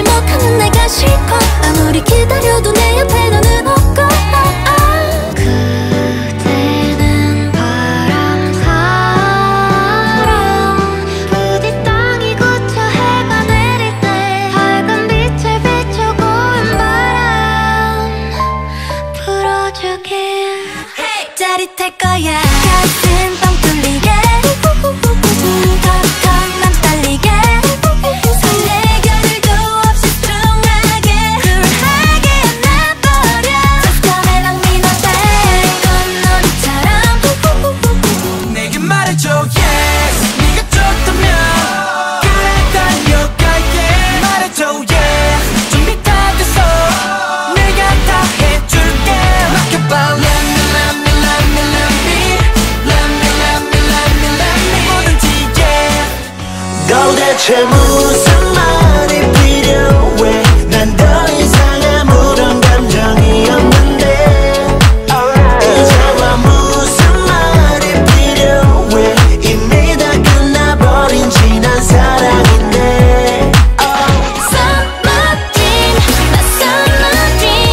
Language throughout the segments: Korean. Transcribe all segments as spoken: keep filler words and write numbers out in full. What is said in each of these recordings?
보지 못하는 내가 싫고 아무리 기다려도 내 옆에 너는 없고 될 거야. 가슴 뻥 뚫리게 턱만 떨리게 손에 겨를도 없이 strong하게 쿨하게 안아버려. Just come along me no day 건 놀이처럼 내게 말해줘 yes. 네가 좋다면 그래 달려갈게. 말해줘 yeah. 준비 다 됐어 내가 다 해줄게. 맡겨봐 도대체 무슨 말이 필요해. 난 더 이상 아무런 감정이 없는데 이제와 무슨 말이 필요해. 이미 다 끝나버린 지난 사랑인데 oh. Summer dream, my summer dream.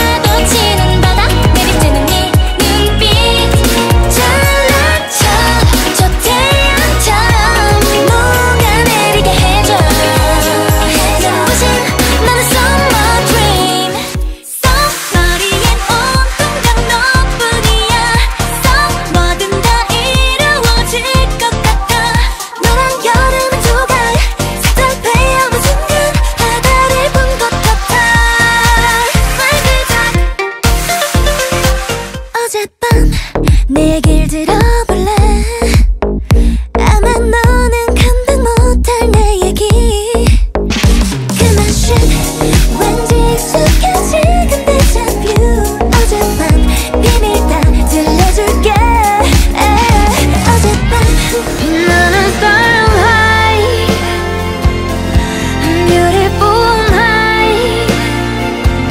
파도 치는 바다 내리쬐는 네 눈빛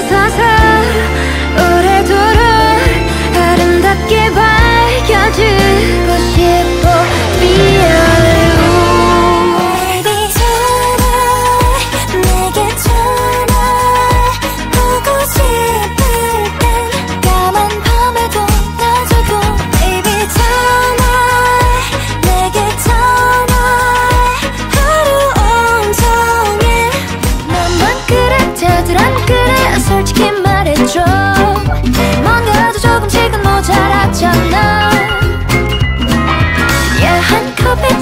잘났죠 저 태양처럼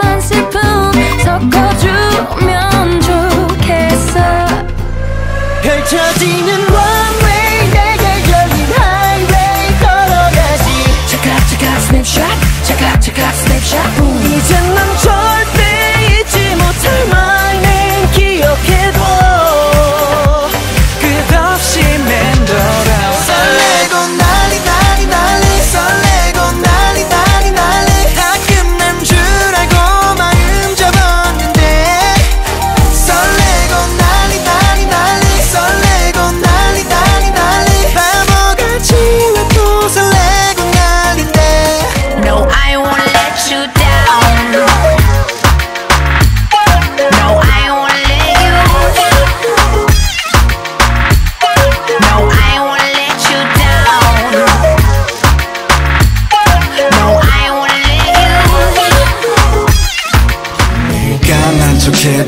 한 스푼 섞어주면 좋겠어. 펼쳐지는 one way 내게 열린 highway 걸어가지. 차각 차각 스냅샷 차각 차각 스냅샷 음. 이젠 난 절대 잊지 못할 my name 기억해둬. 끝없이 맴돌아 설레고 난리 난리 난리 설레고 난리 난리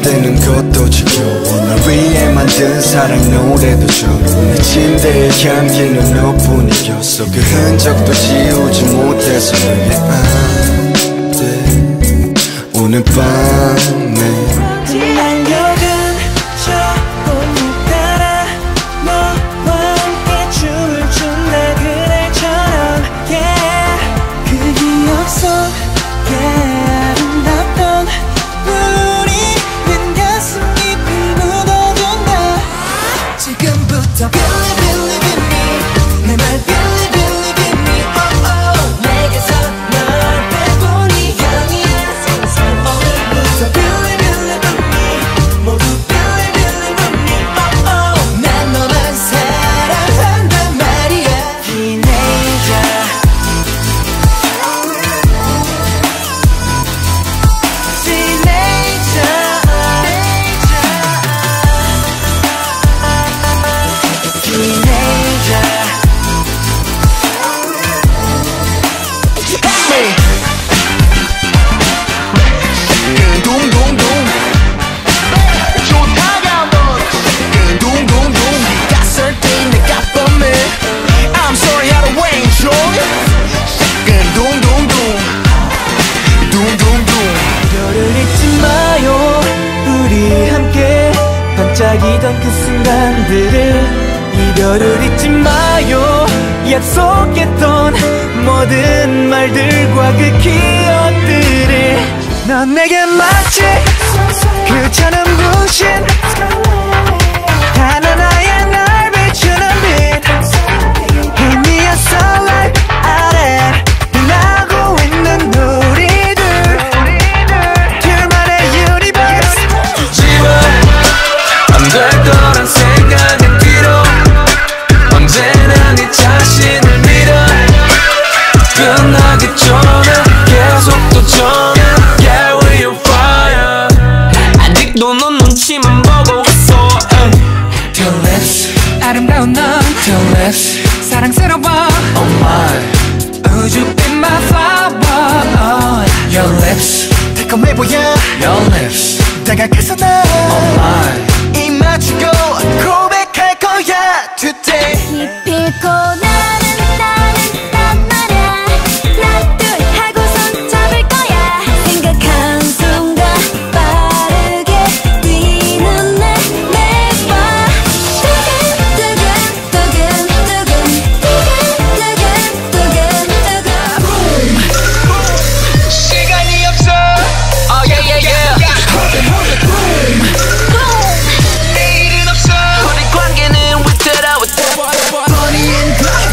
되는 것도 지겨워. 날 위해 만든 사랑 노래도 저런 내 침대에 향기는 너뿐이었어. 그 흔적도 지우지 못해서 내 안돼 오늘 밤에 내게서 널 빼보니 향이 생생하네. 사귀던 그 순간들을 이별을 잊지 마요. 약속했던 모든 말들과 그 기억들을 넌 내게 마치 그 차는 부신 단 하나의 날 비추는 빛 힘이야 sunlight 아래 빛나고 있는 우리들 둘만의 universe 지워 안 될 거란 생각은 뒤로 언제나 네 자신을 믿어 끝나기 전에 계속 도전 아름다운 넌 사랑스러워 oh my. Would you be my flower Your lips 달콤해 보여 Your lips 다가가서 나 oh my. 입 맞추고 고백할 거야 today 이 피고 나는 나는 딴 말야 나 둘 하고 손 잡을 거야 생각한 순간 빠르게 뛰는 내 내봐 내일은 없어 우리 관계는 we set out with that money and blood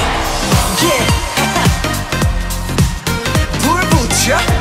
yeah. 불붙여